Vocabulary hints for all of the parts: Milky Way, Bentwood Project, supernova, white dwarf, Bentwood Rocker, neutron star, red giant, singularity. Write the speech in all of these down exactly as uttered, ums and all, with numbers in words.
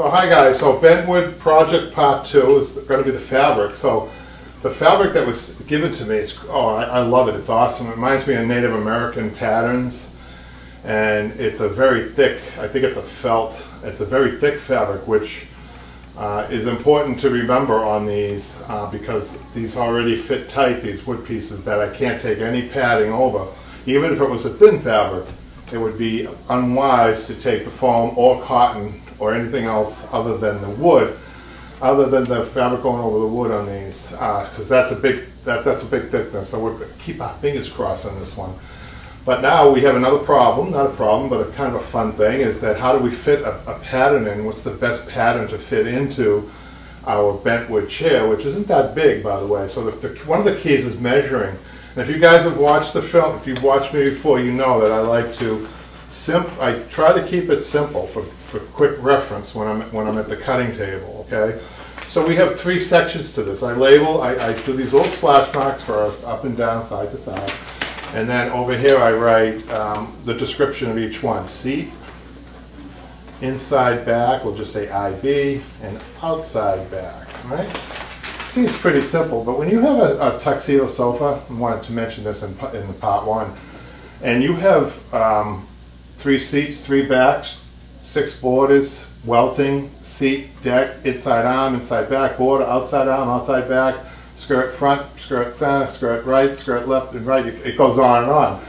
So hi guys, so Bentwood Project Part two is going to be the fabric. So the fabric that was given to me, is, oh I, I love it, it's awesome. It reminds me of Native American patterns, and it's a very thick, I think it's a felt, it's a very thick fabric, which uh, is important to remember on these uh, because these already fit tight, these wood pieces, that I can't take any padding over. Even if it was a thin fabric, it would be unwise to take the foam or cotton or anything else other than the wood, other than the fabric going over the wood on these, because uh, that's a big that that's a big thickness. So we'll keep our fingers crossed on this one. But now we have another problem, not a problem, but a kind of a fun thing is that how do we fit a, a pattern in? What's the best pattern to fit into our Bentwood chair, which isn't that big, by the way? So the, the, one of the keys is measuring. And if you guys have watched the film, if you've watched me before, you know that I like to simp. I try to keep it simple for. for quick reference when I'm, when I'm at the cutting table, okay? So we have three sections to this. I label, I, I do these little slash marks first, up and down, side to side. And then over here I write um, the description of each one. Seat, inside back, we'll just say I B, and outside back, right? Seems pretty simple, but when you have a, a tuxedo sofa, I wanted to mention this in, in the part one, and you have um, three seats, three backs, six borders, welting, seat, deck, inside arm, inside back, border, outside arm, outside back, skirt front, skirt center, skirt right, skirt left and right. It goes on and on.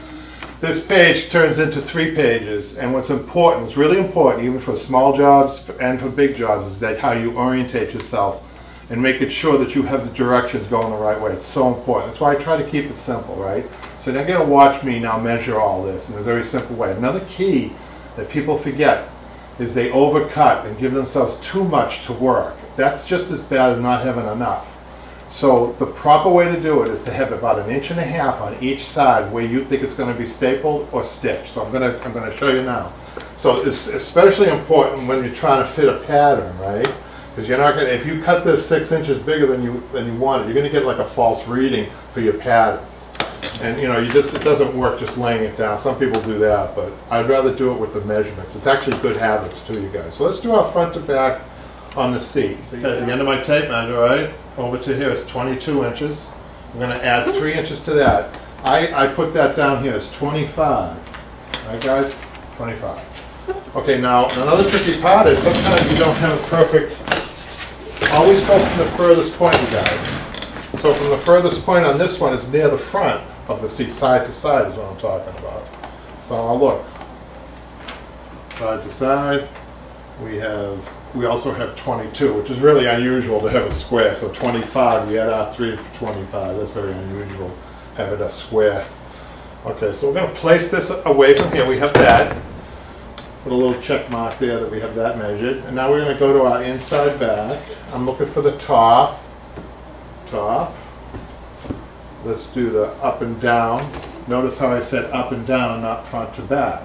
This page turns into three pages, and what's important, what's really important even for small jobs and for big jobs, is that how you orientate yourself and making sure that you have the directions going the right way. It's so important. That's why I try to keep it simple, right? So they're going to watch me now measure all this in a very simple way. Another key that people forget is they overcut and give themselves too much to work. That's just as bad as not having enough. So the proper way to do it is to have about an inch and a half on each side where you think it's going to be stapled or stitched. So I'm going to I'm going to show you now. So it's especially important when you're trying to fit a pattern, right? Because you're not going to, if you cut this six inches bigger than you than you wanted, you're going to get like a false reading for your patterns. And you know, you just, it doesn't work just laying it down. Some people do that, but I'd rather do it with the measurements. It's actually good habits too, you guys. So let's do our front to back on the seat. So at the end of my tape measure, right, over to here is twenty-two inches. I'm going to add three inches to that. I, I put that down here as twenty-five. Right, guys? twenty-five. Okay, now another tricky part is sometimes you don't have a perfect, always go from the furthest point, you guys. So from the furthest point on this one is near the front of the seat, side to side is what I'm talking about. So I'll look. Side to side, we have, we also have twenty-two, which is really unusual to have a square. So twenty-five, we had our three for twenty-five. That's very unusual, having a square. Okay, so we're going to place this away from here. We have that. Put a little check mark there that we have that measured. And now we're going to go to our inside back. I'm looking for the top. Top. Let's do the up and down. Notice how I said up and down, not front to back.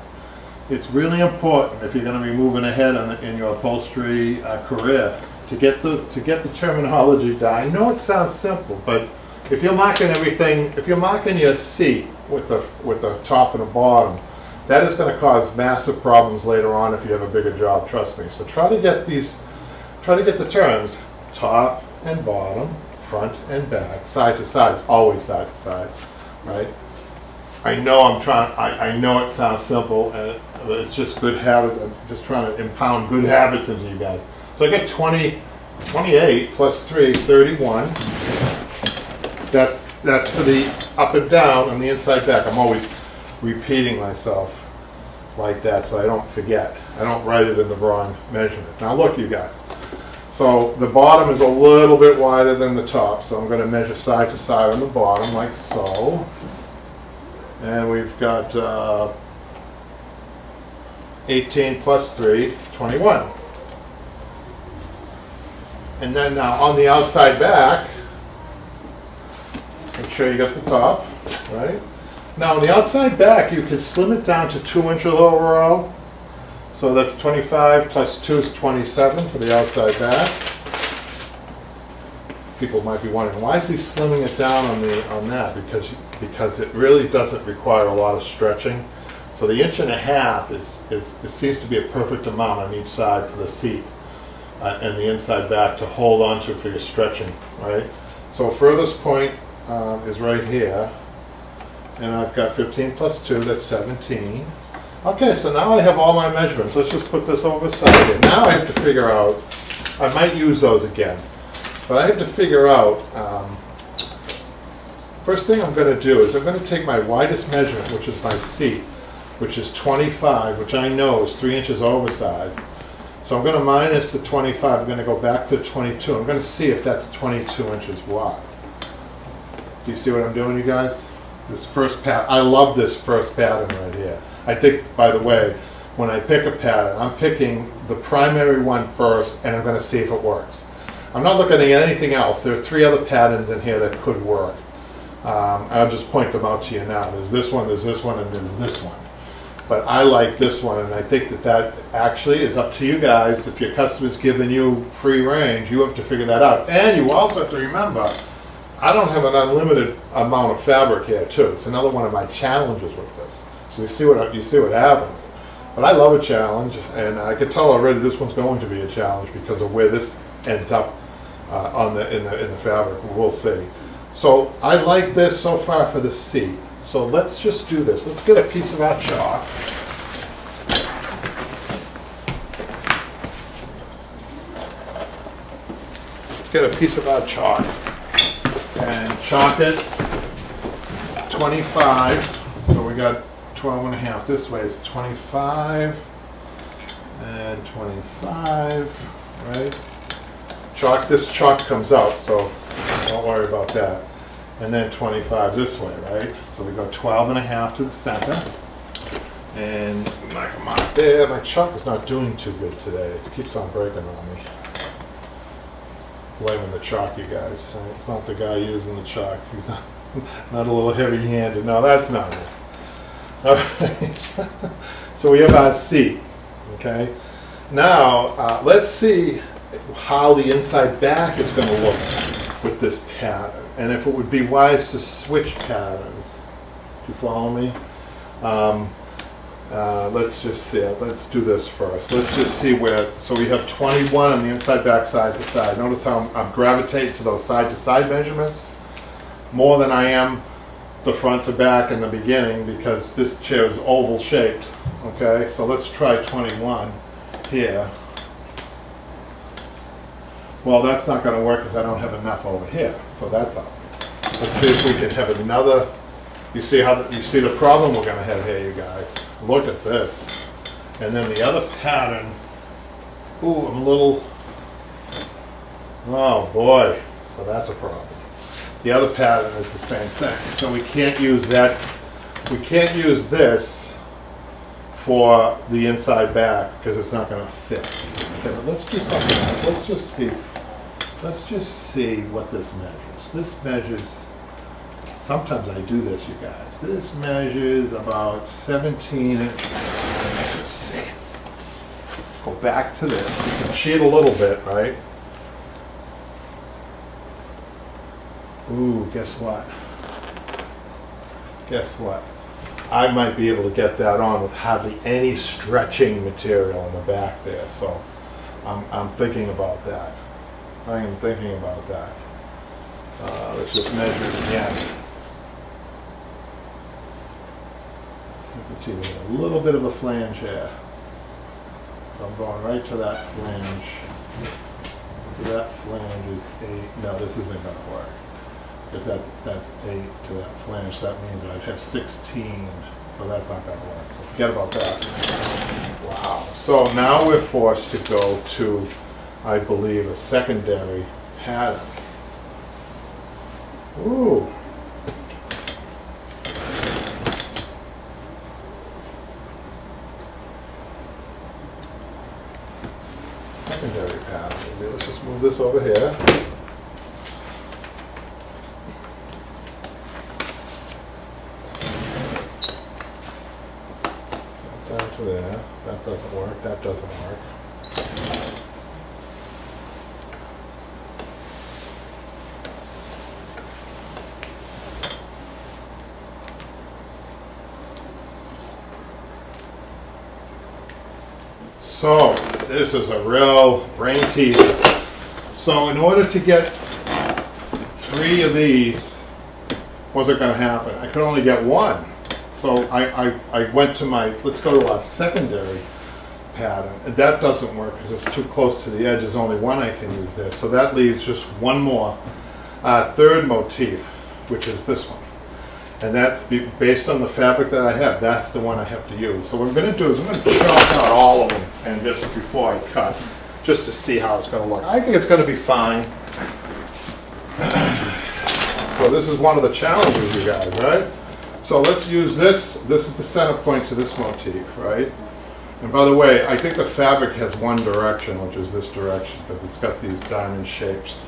It's really important if you're going to be moving ahead in, in your upholstery uh, career to get the to get the terminology down. I know it sounds simple, but if you're marking everything, if you're marking your seat with the with the top and the bottom, that is going to cause massive problems later on if you have a bigger job. Trust me. So try to get these, try to get the terms top and bottom, front and back, side to side, always side to side, right? I know I'm trying, I, I know it sounds simple, and it, it's just good habits. I'm just trying to impound good habits into you guys. So I get twenty, twenty-eight plus three, thirty-one. That's, that's for the up and down and the inside back. I'm always repeating myself like that so I don't forget. I don't write it in the wrong measurement. Now look, you guys. So the bottom is a little bit wider than the top, so I'm going to measure side to side on the bottom, like so. And we've got uh, eighteen plus three, twenty-one. And then now on the outside back, make sure you got the top, right? Now on the outside back, you can slim it down to two inches overall. So that's twenty-five plus two is twenty-seven for the outside back. People might be wondering, why is he slimming it down on the on that? Because because it really doesn't require a lot of stretching. So the inch and a half is, is it seems to be a perfect amount on each side for the seat. uh, and the inside back to hold onto for your stretching, right? So furthest point um, is right here, and I've got fifteen plus two, that's seventeen. Okay, so now I have all my measurements. Let's just put this over side here. Now I have to figure out, I might use those again, but I have to figure out, um, first thing I'm going to do is I'm going to take my widest measurement, which is my seat, which is twenty-five, which I know is three inches oversized. So I'm going to minus the twenty-five, I'm going to go back to twenty-two. I'm going to see if that's twenty-two inches wide. Do you see what I'm doing, you guys? This first pattern, I love this first pattern right here. I think, by the way, when I pick a pattern, I'm picking the primary one first, and I'm going to see if it works. I'm not looking at anything else. There are three other patterns in here that could work. Um, I'll just point them out to you now. There's this one, there's this one, and there's this one. But I like this one, and I think that that actually is up to you guys. If your customer's giving you free range, you have to figure that out. And you also have to remember, I don't have an unlimited amount of fabric here, too. It's another one of my challenges with this. So you see what, you see what happens. But I love a challenge, and I can tell already this one's going to be a challenge because of where this ends up uh, on the, in, the, in the fabric. We'll see. So I like this so far for the seat. So let's just do this. Let's get a piece of our chalk. Let's get a piece of our chalk and chalk it twenty-five. So we got twelve and a half. This way is twenty-five and twenty-five, right? Chalk, this chalk comes out, so don't worry about that. And then twenty-five this way, right? So we go twelve and a half to the center. And mark them out there. My chalk is not doing too good today. It keeps on breaking on me. Blaming the chalk, you guys. It's not the guy using the chalk. He's not, not a little heavy-handed. No, that's not it. All right. So we have our seat, okay? Now, uh, let's see how the inside back is going to look with this pattern, and if it would be wise to switch patterns. Do you follow me? Um, uh, let's just see it. Let's do this first. Let's just see where, so we have twenty-one on the inside back, side to side. Notice how I'm, I'm gravitating to those side to side measurements more than I am the front to back in the beginning because this chair is oval shaped. Okay, so let's try twenty-one here. Well, that's not going to work because I don't have enough over here, so that's up. Let's see if we can have another. You see how the, you see the problem we're going to have here, you guys. Look at this, and then the other pattern. Ooh, I'm a little. Oh boy, so that's a problem. The other pattern is the same thing, so we can't use that. We can't use this for the inside back because it's not going to fit. Okay, but let's do something else. Let's just see. Let's just see what this measures. This measures, sometimes I do this, you guys. This measures about seventeen inches. Let's just see. Go back to this. You can cheat a little bit, right? Ooh, guess what? Guess what? I might be able to get that on with hardly any stretching material in the back there. So I'm, I'm thinking about that. I am thinking about that. Uh, let's just measure it again. A little bit of a flange here. So I'm going right to that flange. So that flange is eight. No, this isn't going to work. Because that's, that's eight to that flange. So that means I'd have sixteen. So that's not going to work. So forget about that. Wow. So now we're forced to go to, I believe, a secondary pattern. Ooh. Secondary pattern. Maybe let's just move this over here. Down to there. That doesn't work. That doesn't work. So This is a real brain teaser. So in order to get three of these wasn't going to happen. I could only get one. So I, I, I went to my, let's go to our secondary pattern. And that doesn't work because it's too close to the edge. There's only one I can use there. So that leaves just one more. Uh, third motif, which is this one. And that, based on the fabric that I have, that's the one I have to use. So what I'm going to do is I'm going to chop out all of them and just before I cut, just to see how it's going to look. I think it's going to be fine. So this is one of the challenges, you guys, right? So let's use this. This is the center point to this motif, right? And by the way, I think the fabric has one direction, which is this direction, because it's got these diamond shapes.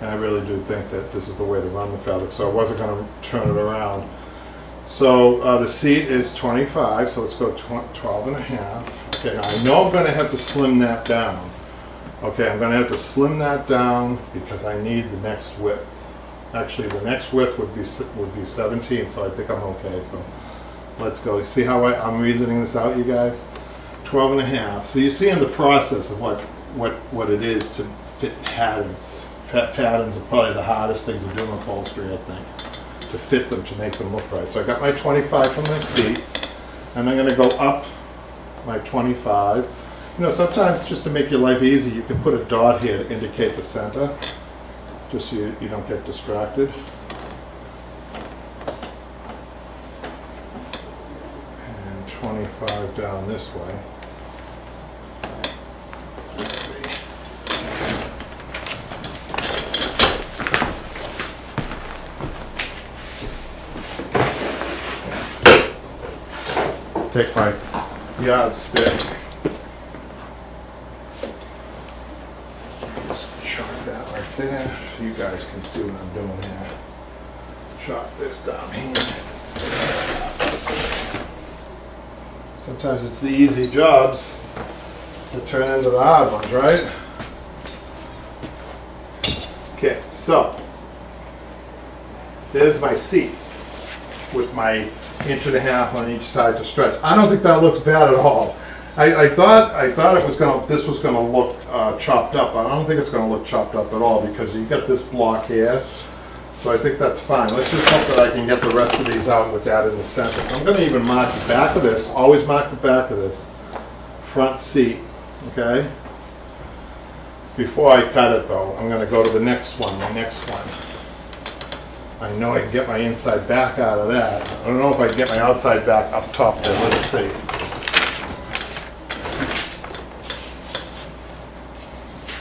And I really do think that this is the way to run the fabric, so I wasn't going to turn it around. So uh, the seat is twenty-five, so let's go twelve and a half. Okay, now I know I'm going to have to slim that down. Okay, I'm going to have to slim that down because I need the next width. Actually, the next width would be would be seventeen, so I think I'm okay. So let's go. See how I, I'm reasoning this out, you guys? twelve and a half. So you see in the process of what what what it is to fit patterns. Patterns are probably the hardest thing to do in upholstery, I think, to fit them, to make them look right. So I got my twenty-five from my seat, and I'm going to go up my twenty-five. You know, sometimes just to make your life easy, you can put a dot here to indicate the center, just so you, you don't get distracted. And twenty-five down this way. Take my yardstick. Just chop that right there so you guys can see what I'm doing here. Chop this down here. Sometimes it's the easy jobs that turn into the hard ones, right? Okay, so there's my seat with my inch and a half on each side to stretch. I don't think that looks bad at all. I, I thought I thought it was going this was going to look uh, chopped up. I don't think it's going to look chopped up at all because you got this block here. So I think that's fine. Let's just hope that I can get the rest of these out with that in the center. I'm going to even mark the back of this. Always mark the back of this front seat. Okay. Before I cut it though, I'm going to go to the next one. The next one. I know I can get my inside back out of that. I don't know if I can get my outside back up top there. Let's see.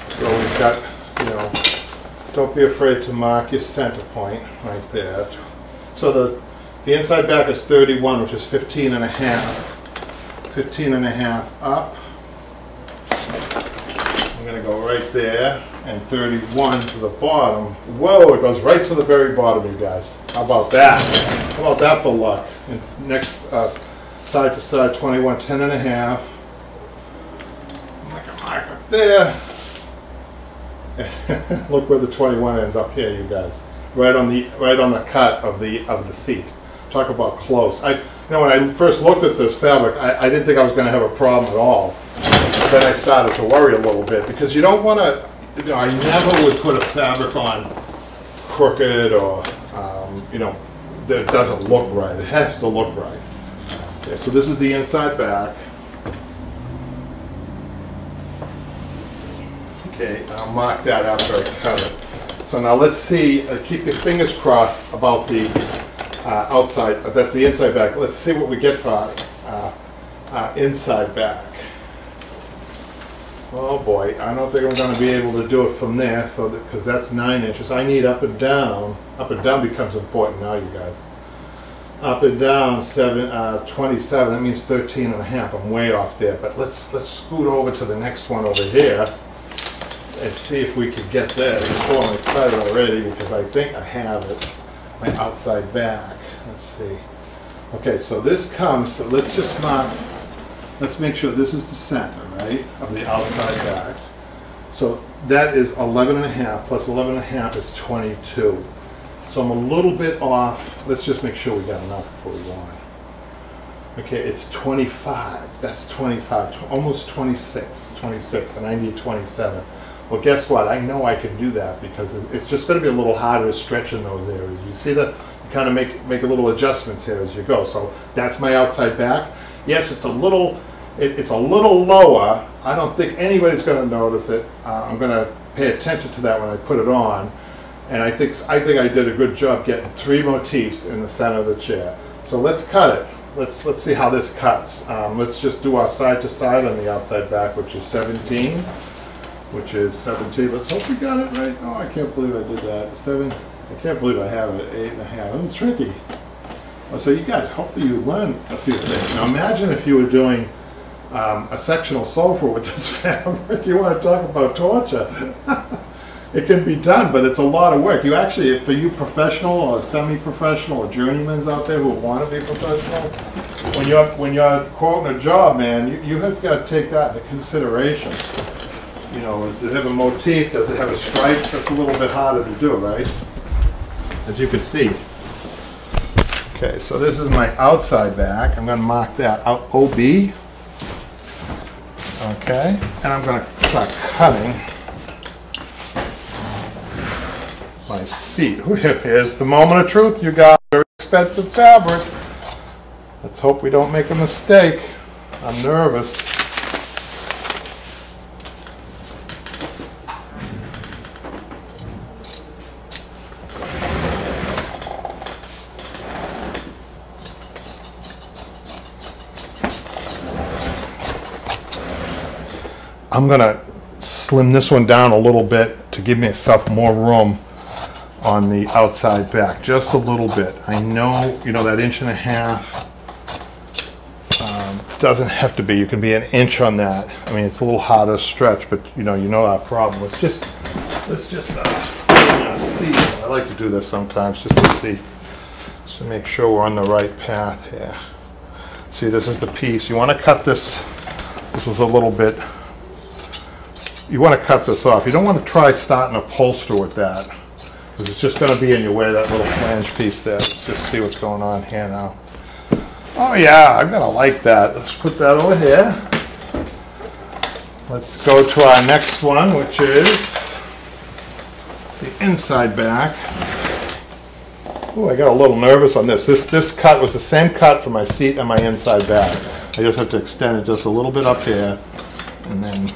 So we've got, you know, don't be afraid to mark your center point right there. So the, the inside back is thirty-one, which is fifteen and a half. fifteen and a half up. I'm going to go right there. And thirty-one to the bottom. Whoa, it goes right to the very bottom, you guys. How about that? How about that for luck? And next, uh, side to side, twenty-one, ten and a half. I'm like a mark up there. Look where the twenty-one ends up here, you guys. Right on the right on the cut of the of the seat. Talk about close. I you know when I first looked at this fabric, I, I didn't think I was going to have a problem at all. But then I started to worry a little bit because you don't want to. You know, I never would put a fabric on crooked or, um, you know, that doesn't look right. It has to look right. Okay, so this is the inside back. Okay, I'll mark that after I cut it. So now let's see, uh, keep your fingers crossed about the uh, outside, uh, that's the inside back. Let's see what we get for our, uh, our inside back. Oh boy, I don't think I'm going to be able to do it from there, so because that, that's nine inches. I need up and down. Up and down becomes important now, you guys. Up and down seven, uh, twenty-seven. That means thirteen and a half. I'm way off there. But let's let's scoot over to the next one over here and see if we can get this. Oh, I'm excited already because I think I have it. My outside back. Let's see. Okay, so this comes. So let's just mark. Let's make sure this is the center, right, of the outside back. So that is eleven and a half plus eleven and a half is twenty-two. So I'm a little bit off. Let's just make sure we got enough before we go on. Okay, it's twenty-five. That's twenty-five, almost twenty-six, twenty-six, and I need twenty-seven. Well, guess what? I know I can do that because it's just going to be a little harder to stretch in those areas. You see that? You kind of make make a little adjustments here as you go. So that's my outside back. Yes, it's a little it, it's a little lower. I don't think anybody's going to notice it. Uh, I'm going to pay attention to that when I put it on. And I think, I think I did a good job getting three motifs in the center of the chair. So let's cut it. Let's, let's see how this cuts. Um, let's just do our side to side on the outside back, which is seventeen. Which is seventeen. Let's hope we got it right. Oh, I can't believe I did that. seven. I can't believe I have it. Eight and a half. It was tricky. Well, so you guys, hopefully you learned a few things. Now imagine if you were doing um, a sectional sofa with this fabric. You want to talk about torture. It can be done, but it's a lot of work. You actually, for you professional or semi-professional or journeymen out there who want to be professional, when you're, when you're quoting a job, man, you, you have got to take that into consideration. You know, does it have a motif? Does it have a stripe? That's a little bit harder to do, right? As you can see. Okay, so this is my outside back. I'm going to mark that out, O B. Okay, and I'm going to start cutting my seat. Here's the moment of truth. You got very expensive fabric. Let's hope we don't make a mistake. I'm nervous. I'm going to slim this one down a little bit to give myself more room on the outside back, just a little bit. I know, you know, that inch and a half um, doesn't have to be. You can be an inch on that. I mean, it's a little harder to stretch, but you know, you know our problem. Let's just, let's just uh, see. I like to do this sometimes just to see, just to make sure we're on the right path here. See, this is the piece. You want to cut this. This was a little bit. You want to cut this off. You don't want to try starting a upholster with that. It's just going to be in your way, that little flange piece there. Let's just see what's going on here now. Oh yeah, I'm going to like that. Let's put that over here. Let's go to our next one, which is the inside back. Oh, I got a little nervous on this. This this cut was the same cut for my seat and my inside back. I just have to extend it just a little bit up here, and then.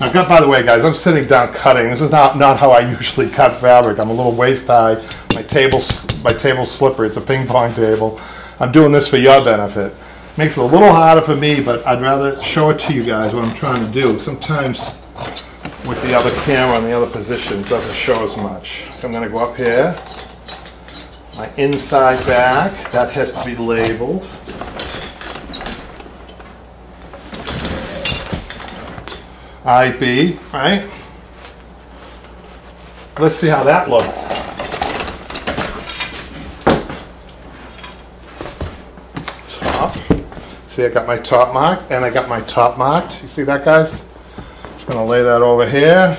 Now, by the way, guys, I'm sitting down cutting. This is not, not how I usually cut fabric. I'm a little waist high. My table's, my table's slippery. It's a ping pong table. I'm doing this for your benefit. Makes it a little harder for me, but I'd rather show it to you guys what I'm trying to do. Sometimes with the other camera and the other position, it doesn't show as much. So I'm going to go up here. My inside back, that has to be labeled. I B, right? Let's see how that looks. Top. See, I got my top marked, and I got my top marked. You see that, guys? Just going to lay that over here.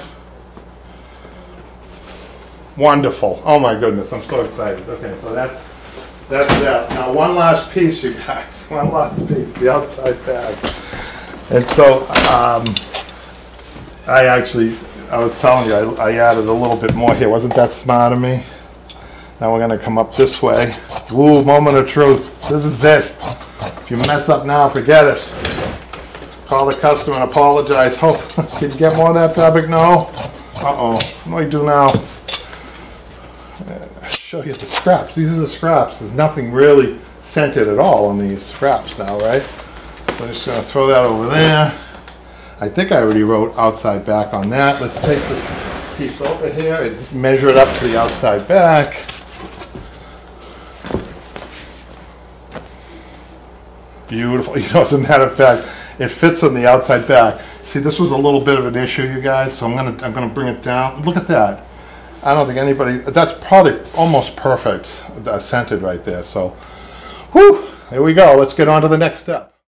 Wonderful. Oh, my goodness. I'm so excited. Okay, so that's, that's that. Now, one last piece, you guys. One last piece, the outside bag. And so... Um, I actually, I was telling you, I, I added a little bit more here. Wasn't that smart of me? Now we're going to come up this way. Ooh, moment of truth. This is it. If you mess up now, forget it. Call the customer and apologize. Hope oh, can you get more of that fabric? No? Uh-oh. What do I do now? I'll show you the scraps. These are the scraps. There's nothing really scented at all on these scraps now, right? So I'm just going to throw that over there. I think I already wrote outside back on that. Let's take the piece over here and measure it up to the outside back. Beautiful. You know, as a matter of fact, it fits on the outside back. See, this was a little bit of an issue, you guys, so I'm going to I'm going to bring it down. Look at that. I don't think anybody, that's probably almost perfect, uh, scented right there. So, whew, here we go. Let's get on to the next step.